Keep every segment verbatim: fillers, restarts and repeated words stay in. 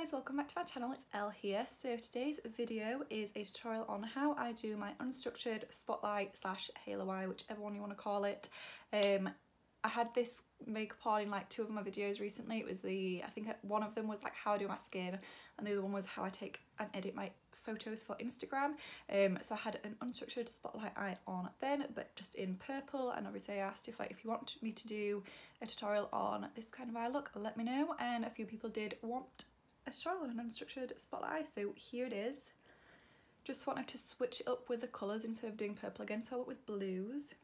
guys, welcome back to my channel. It's Elle here. So today's video is a tutorial on how I do my unstructured spotlight slash halo eye, whichever one you want to call it. Um, I had this makeup on in like two of my videos recently. It was the, I think one of them was like how I do my skin and the other one was how I take and edit my photos for Instagram. Um, so I had an unstructured spotlight eye on then, but just in purple, and obviously I asked if like if you want me to do a tutorial on this kind of eye look, let me know, and a few people did want a tutorial on an unstructured spotlight eye, so here it is. Just wanted to switch it up with the colours instead of doing purple again, so I went with blues.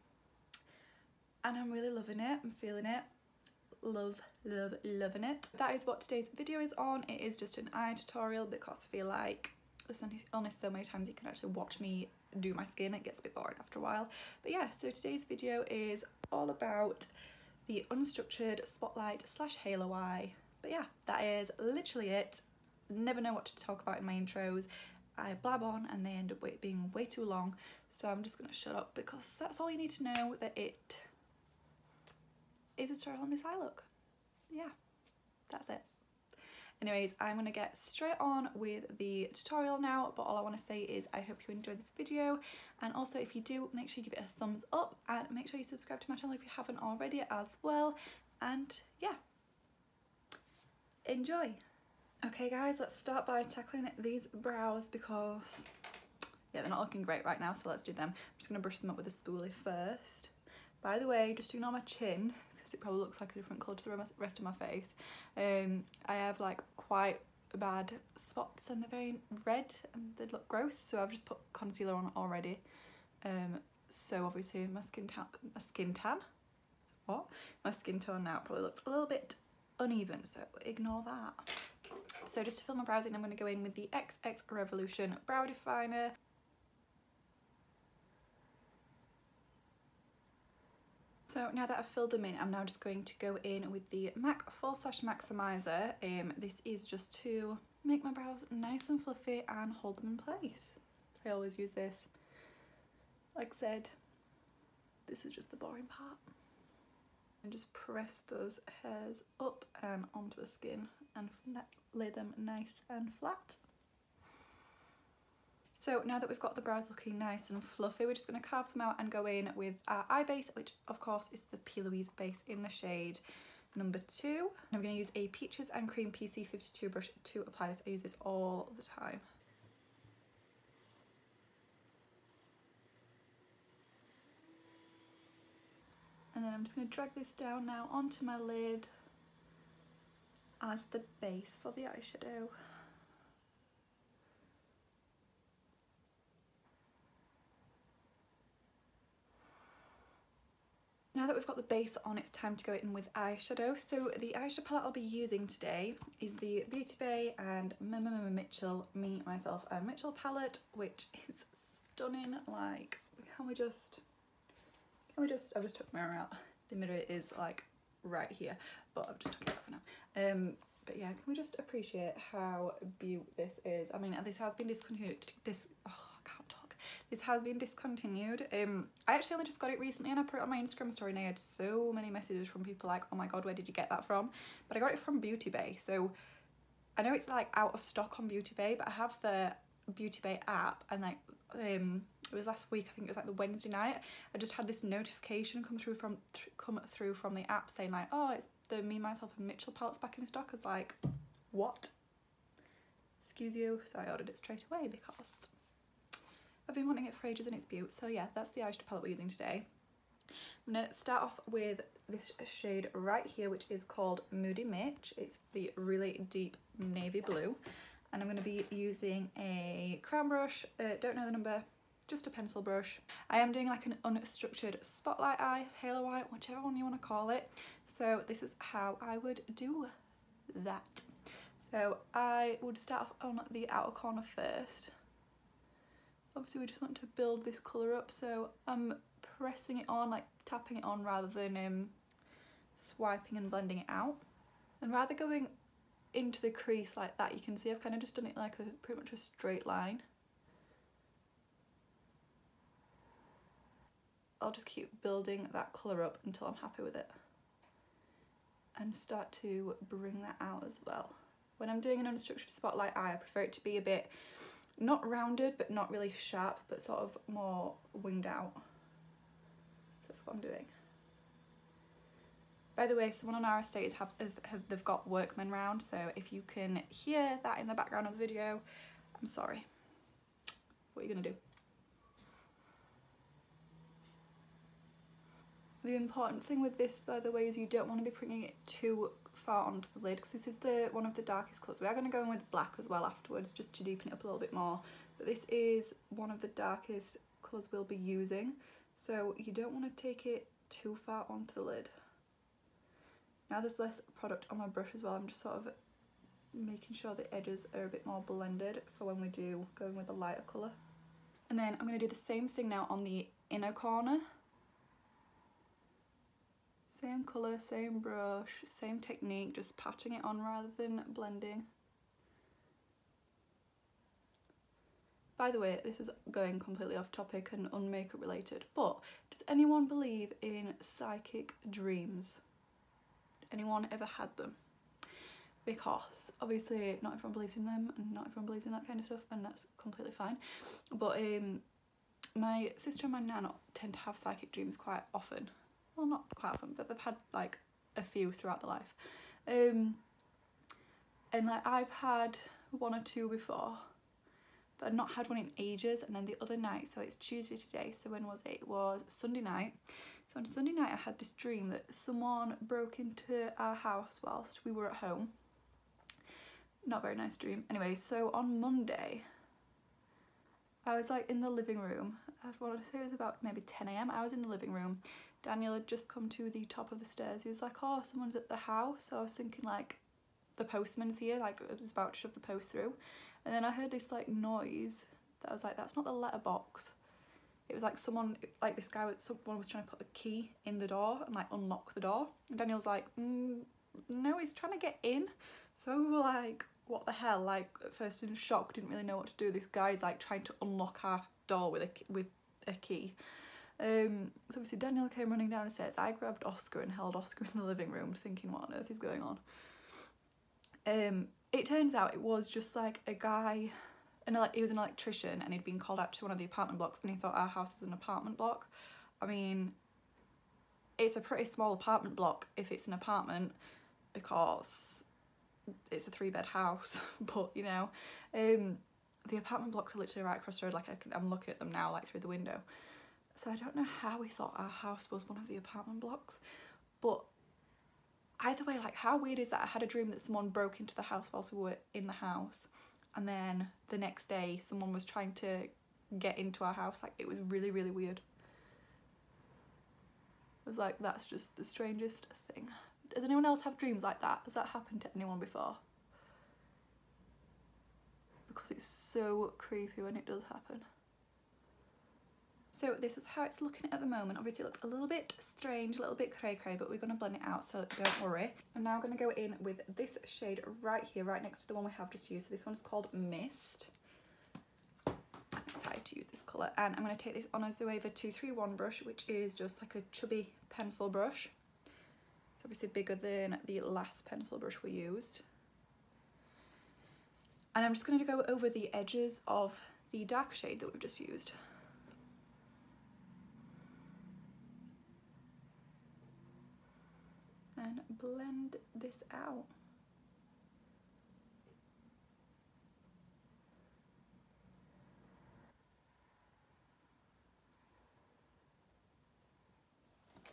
And I'm really loving it, I'm feeling it. Love, love, loving it. That is what today's video is on. It is just an eye tutorial because I feel like there's only so many times you can actually watch me do my skin. It gets a bit boring after a while. But yeah, so today's video is all about the unstructured spotlight slash halo eye. But yeah, that is literally it. Never know what to talk about in my intros. I blab on and they end up being way too long. So I'm just gonna shut up because that's all you need to know, that it is a tutorial on this eye look. Yeah, that's it. Anyways, I'm gonna get straight on with the tutorial now, but all I want to say is I hope you enjoyed this video, and also if you do, make sure you give it a thumbs up and make sure you subscribe to my channel if you haven't already as well, and yeah, enjoy. Okay guys, let's start by tackling these brows because yeah, they're not looking great right now, so let's do them. I'm just gonna brush them up with a spoolie first. By the way, just ignore my chin because it probably looks like a different colour to the rest of my face. Um, I have like quite bad spots and they're very red and they look gross, so I've just put concealer on already. Um, so obviously my skin tan, my skin tan, what? My skin tone now probably looks a little bit uneven, so ignore that. So just to fill my brows in, I'm going to go in with the X X Revolution Brow Definer. So now that I've filled them in, I'm now just going to go in with the MAC Full Sash Maximizer. Um, this is just to make my brows nice and fluffy and hold them in place. I always use this. Like I said, this is just the boring part. And just press those hairs up and onto the skin and lay them nice and flat. So now that we've got the brows looking nice and fluffy, we're just going to carve them out and go in with our eye base, which of course is the P. Louise base in the shade number two. And I'm going to use a Peaches and Cream P C fifty-two brush to apply this. I use this all the time. And then I'm just going to drag this down now onto my lid as the base for the eyeshadow. Now that we've got the base on, it's time to go in with eyeshadow. So the eyeshadow palette I'll be using today is the Beauty Bay and Mmmmitchell Me, Myself and Mitchell palette, which is stunning. Like, can we just, can we just, I've just took the mirror out. The mirror is like right here, but I've just took it out for now. Um, but yeah, can we just appreciate how beautiful this is? I mean, this has been discontinued, this, oh, I can't talk. This has been discontinued. Um, I actually only just got it recently and I put it on my Instagram story and I had so many messages from people like, oh my god, where did you get that from? But I got it from Beauty Bay. So I know it's like out of stock on Beauty Bay, but I have the Beauty Bay app, and like um, it was last week, I think it was like the Wednesday night, I just had this notification come through from th come through from the app saying like, oh, it's the Me, Myself and Mitchell palette's back in stock. I was like, what? Excuse you. So I ordered it straight away because I've been wanting it for ages and it's beautiful. So yeah, that's the eyeshadow palette we're using today. I'm going to start off with this shade right here, which is called Moody Mitch. It's the really deep navy blue. And I'm going to be using a crown brush, uh, don't know the number, just a pencil brush. I am doing like an unstructured spotlight eye, halo eye, whichever one you want to call it. So this is how I would do that. So I would start off on the outer corner first. Obviously we just want to build this colour up, so I'm pressing it on, like tapping it on rather than um, swiping and blending it out. And rather going into the crease like that, you can see I've kind of just done it like a pretty much a straight line. I'll just keep building that colour up until I'm happy with it. And start to bring that out as well. When I'm doing an unstructured spotlight eye, I prefer it to be a bit, not rounded, but not really sharp, but sort of more winged out. So that's what I'm doing. By the way, someone on our estate have, have they've got workmen round, so if you can hear that in the background of the video, I'm sorry. What are you gonna do? The important thing with this, by the way, is you don't want to be bringing it too far onto the lid, because this is the one of the darkest colours. We are going to go in with black as well afterwards, just to deepen it up a little bit more. But this is one of the darkest colours we'll be using, so you don't want to take it too far onto the lid. Now there's less product on my brush as well. I'm just sort of making sure the edges are a bit more blended for when we do go in with a lighter colour. And then I'm going to do the same thing now on the inner corner. Same colour, same brush, same technique, just patting it on rather than blending. By the way, this is going completely off topic and unmakeup related, but does anyone believe in psychic dreams? Anyone ever had them? Because obviously not everyone believes in them and not everyone believes in that kind of stuff, and that's completely fine. But um, my sister and my nan tend to have psychic dreams quite often. Well, not quite often, but they've had like a few throughout their life. Um, and like I've had one or two before, but I've not had one in ages. And then the other night, so it's Tuesday today, so when was it? It was Sunday night. So on Sunday night I had this dream that someone broke into our house whilst we were at home. Not a very nice dream. Anyway, so on Monday, I was like in the living room. I want to say it was about maybe ten A M I was in the living room. Daniel had just come to the top of the stairs. He was like, oh, someone's at the house. So I was thinking like, the postman's here, like I was about to shove the post through. And then I heard this like noise that I was like, that's not the letterbox. It was like someone, like this guy, someone was trying to put a key in the door and like unlock the door. And Daniel's like, mm, no, he's trying to get in. So we were like, what the hell? Like at first in shock, didn't really know what to do. This guy's like trying to unlock our door with a, with a key. Um, so obviously Daniel came running downstairs. I grabbed Oscar and held Oscar in the living room thinking, what on earth is going on? Um, it turns out it was just like a guy, and he was an electrician and he'd been called out to one of the apartment blocks and he thought our house was an apartment block. I mean, it's a pretty small apartment block if it's an apartment, because it's a three bed house, but you know, um, the apartment blocks are literally right across the road. Like I can, I'm looking at them now, like through the window. So I don't know how we thought our house was one of the apartment blocks, but either way, like how weird is that? I had a dream that someone broke into the house whilst we were in the house, and then the next day someone was trying to get into our house. Like it was really, really weird. I was like, that's just the strangest thing. Does anyone else have dreams like that? Has that happened to anyone before? Because it's so creepy when it does happen. So this is how it's looking at the moment. Obviously it looks a little bit strange, a little bit cray cray, but we're going to blend it out, so don't worry. I'm now going to go in with this shade right here, right next to the one we have just used. So this one's called Mist. I'm excited to use this colour. And I'm going to take this on a Zoeva two three one brush, which is just like a chubby pencil brush. It's obviously bigger than the last pencil brush we used. And I'm just going to go over the edges of the dark shade that we've just used. And blend this out.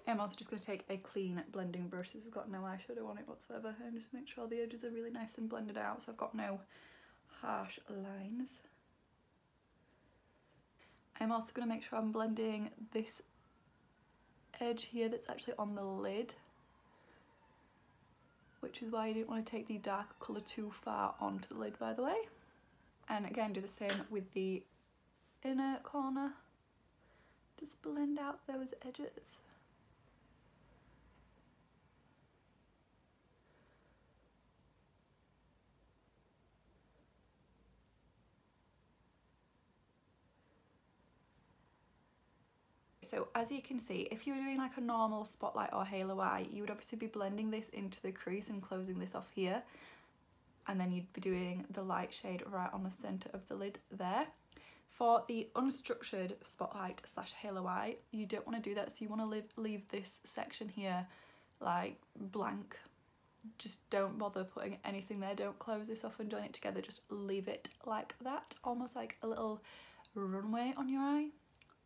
I'm also just going to take a clean blending brush. This has got no eyeshadow on it whatsoever, and just make sure the edges are really nice and blended out, so I've got no harsh lines. I'm also going to make sure I'm blending this edge here that's actually on the lid, which is why you didn't want to take the dark colour too far onto the lid, by the way. And again, do the same with the inner corner. Just blend out those edges. So as you can see, if you were doing like a normal spotlight or halo eye, you would obviously be blending this into the crease and closing this off here. and then you'd be doing the light shade right on the centre of the lid there. For the unstructured spotlight slash halo eye, you don't want to do that, so you want to leave, leave this section here like blank. Just don't bother putting anything there, don't close this off and join it together, just leave it like that, almost like a little runway on your eye.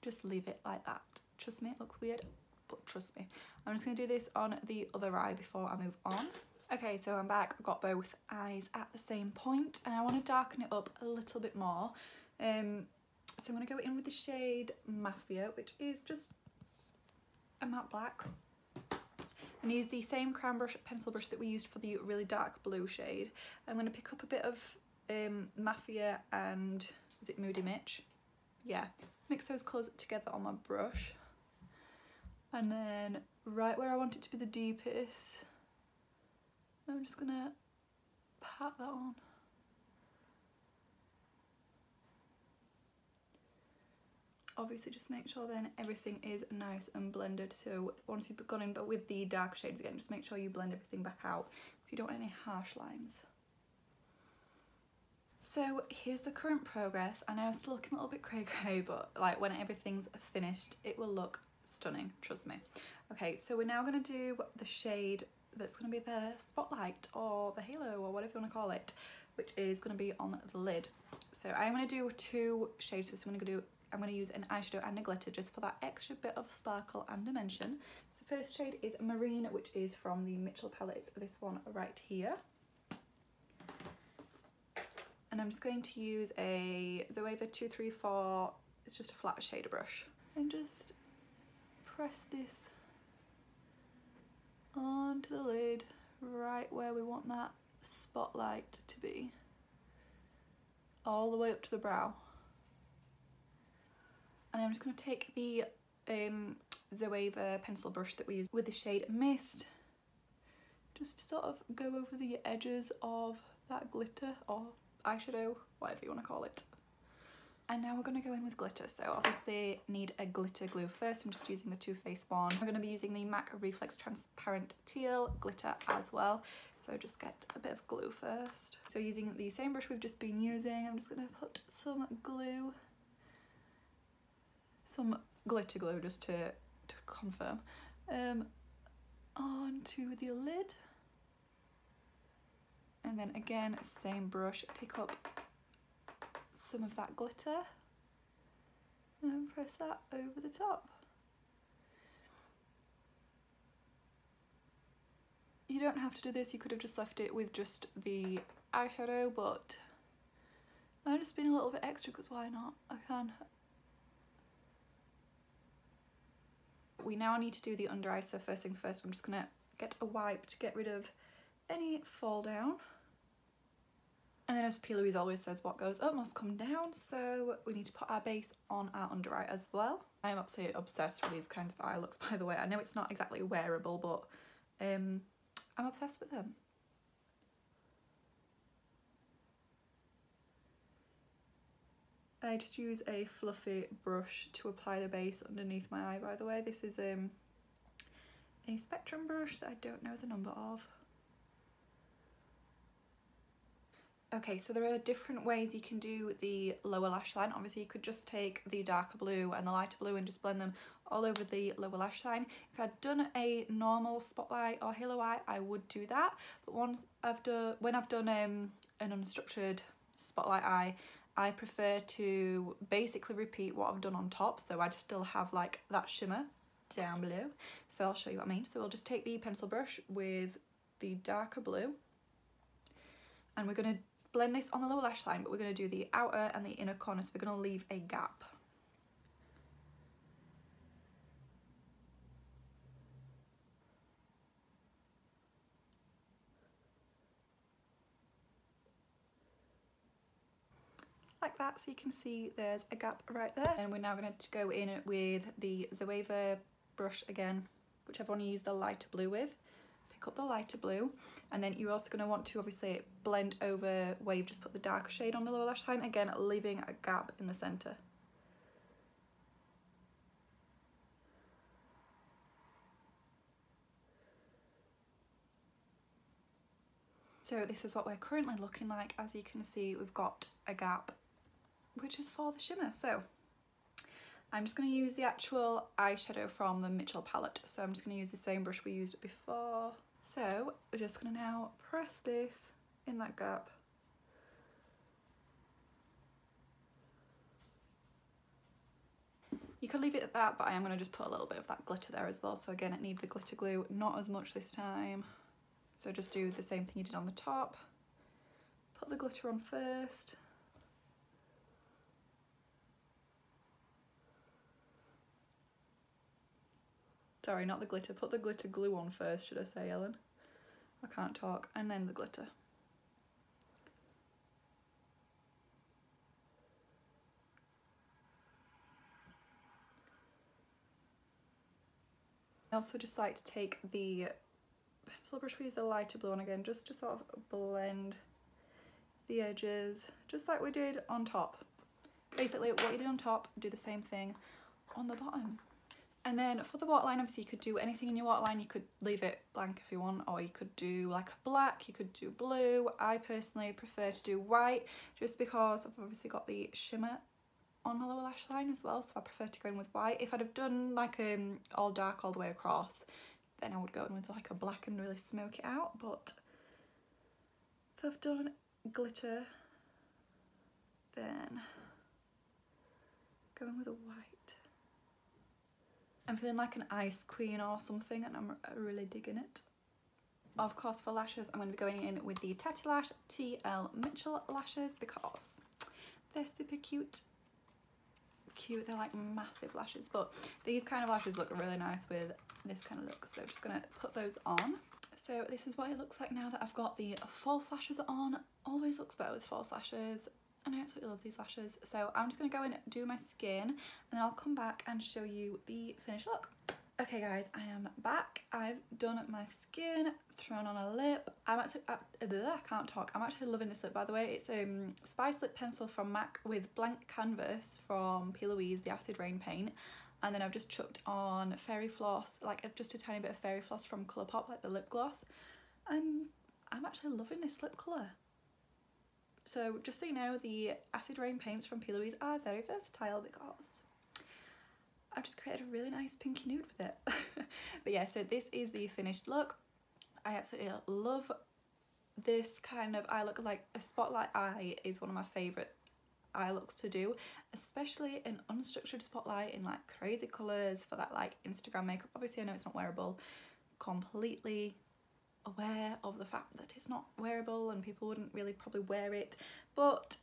Just leave it like that. Trust me, it looks weird, but trust me. I'm just going to do this on the other eye before I move on. Okay, so I'm back. I've got both eyes at the same point and I want to darken it up a little bit more. Um, so I'm going to go in with the shade Mafia, which is just a matte black. And use the same crown brush, pencil brush that we used for the really dark blue shade. I'm going to pick up a bit of um, Mafia and, was it Moody Mitch? Yeah. Mix those colours together on my brush. And then right where I want it to be the deepest, I'm just going to pat that on. Obviously just make sure then everything is nice and blended, so once you've gone in but with the dark shades again, just make sure you blend everything back out because you don't want any harsh lines. So here's the current progress. I know it's still looking a little bit cray cray, but like when everything's finished it will look stunning, trust me. Okay, so we're now going to do the shade that's going to be the spotlight or the halo or whatever you want to call it, which is going to be on the lid. So I'm going to do two shades. So I'm going to do I'm going to use an eyeshadow and a glitter just for that extra bit of sparkle and dimension. So the first shade is Marine, which is from the Mmmmitchell palette. It's this one right here. And I'm just going to use a Zoeva two three four, it's just a flat shader brush. And just press this onto the lid right where we want that spotlight to be. All the way up to the brow. And I'm just going to take the um, Zoeva pencil brush that we use with the shade Mist, just to sort of go over the edges of that glitter or eyeshadow, whatever you want to call it. And now we're going to go in with glitter. So obviously need a glitter glue first. I'm just using the Too Faced one. I'm going to be using the MAC Reflex Transparent Teal glitter as well. So just get a bit of glue first. So using the same brush we've just been using, I'm just going to put some glue. Some glitter glue just to, to confirm, um, onto the lid, and then again same brush, pick up some of that glitter and press that over the top. You don't have to do this, you could have just left it with just the eyeshadow, but I'm just being a little bit extra because why not? I can. We now need to do the under eye, so first things first, I'm just going to get a wipe to get rid of any fall down. And then as P. Louise always says, what goes up must come down, so we need to put our base on our under eye as well. I am absolutely obsessed with these kinds of eye looks, by the way. I know it's not exactly wearable, but um, I'm obsessed with them. I just use a fluffy brush to apply the base underneath my eye, by the way. This is um, a Spectrum brush that I don't know the number of. Okay, so there are different ways you can do the lower lash line. Obviously you could just take the darker blue and the lighter blue and just blend them all over the lower lash line. If I'd done a normal spotlight or halo eye, I would do that. But once I've done, when I've done um, an unstructured spotlight eye, I prefer to basically repeat what I've done on top, so I'd still have like that shimmer down below. So I'll show you what I mean. So we'll just take the pencil brush with the darker blue and we're going to blend this on the lower lash line, but we're going to do the outer and the inner corner, so we're going to leave a gap. Like that, so you can see there's a gap right there. And we're now going to go in with the Zoeva brush again, which I've only used the lighter blue with. Pick up the lighter blue, and then you're also going to want to obviously blend over where you've just put the darker shade on the lower lash line, again leaving a gap in the centre. So this is what we're currently looking like. As you can see, we've got a gap, which is for the shimmer. So I'm just going to use the actual eyeshadow from the Mmmmitchell palette. So I'm just going to use the same brush we used before. So we're just going to now press this in that gap. You could leave it at that, but I am going to just put a little bit of that glitter there as well. So again, it needs the glitter glue, not as much this time. So just do the same thing you did on the top. Put the glitter on first. Sorry, not the glitter. Put the glitter glue on first, should I say, Ellen? I can't talk. And then the glitter. I also just like to take the pencil brush, we use the lighter blue one again, just to sort of blend the edges, just like we did on top. Basically, what you did on top, do the same thing on the bottom. And then for the waterline, obviously you could do anything in your waterline. You could leave it blank if you want, or you could do like a black, you could do blue. I personally prefer to do white, just because I've obviously got the shimmer on my lower lash line as well, so I prefer to go in with white. If I'd have done like um all dark all the way across, then I would go in with like a black and really smoke it out. But if I've done glitter, then go in with a white. I'm feeling like an ice queen or something, and I'm really digging it. Of course, for lashes, I'm going to be going in with the Tatti Lash T L Mmmmitchell lashes, because they're super cute. Cute, they're like massive lashes, but these kind of lashes look really nice with this kind of look, so I'm just gonna put those on. So this is what it looks like now that I've got the false lashes on. Always looks better with false lashes, and I absolutely love these lashes. So I'm just gonna go and do my skin, and then I'll come back and show you the finished look. Okay guys, I am back. I've done my skin, thrown on a lip. I'm actually, I, I can't talk. I'm actually loving this lip, by the way. It's a um, Spice Lip Pencil from MAC with Blank Canvas from P. Louise, the Acid Rain paint. And then I've just chucked on Fairy Floss, like just a tiny bit of Fairy Floss from Colourpop, like the lip gloss. And I'm actually loving this lip colour. So just so you know, the Acid Rain paints from P. Louise are very versatile, because I've just created a really nice pinky nude with it. But yeah, so this is the finished look. I absolutely love this kind of eye look. Like a spotlight eye is one of my favourite eye looks to do, especially an unstructured spotlight in like crazy colours for that like Instagram makeup. Obviously I know it's not wearable, completely aware of the fact that it's not wearable and people wouldn't really probably wear it, but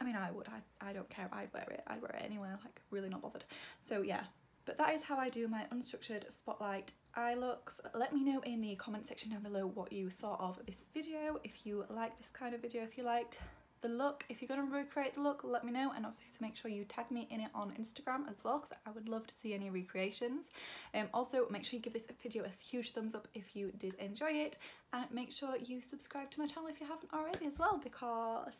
I mean, I would, I, I don't care, I'd wear it, I'd wear it anywhere, like really not bothered. So yeah, but that is how I do my unstructured spotlight eye looks. Let me know in the comment section down below what you thought of this video, if you like this kind of video, if you liked the look, if you're going to recreate the look, let me know. And obviously to make sure you tag me in it on Instagram as well, because I would love to see any recreations. Um, also make sure you give this video a huge thumbs up if you did enjoy it, and make sure you subscribe to my channel if you haven't already as well, because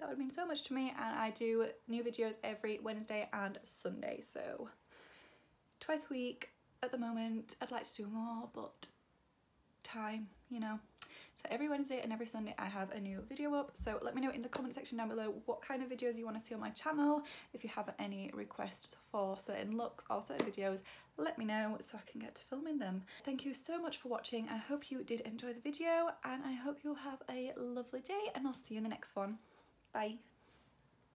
that would mean so much to me. And I do new videos every Wednesday and Sunday, so twice a week at the moment. I'd like to do more, but time, you know. So every Wednesday and every Sunday I have a new video up, so let me know in the comment section down below what kind of videos you want to see on my channel. If you have any requests for certain looks or certain videos, let me know so I can get to filming them. Thank you so much for watching. I hope you did enjoy the video, and I hope you'll have a lovely day, and I'll see you in the next one. Bye.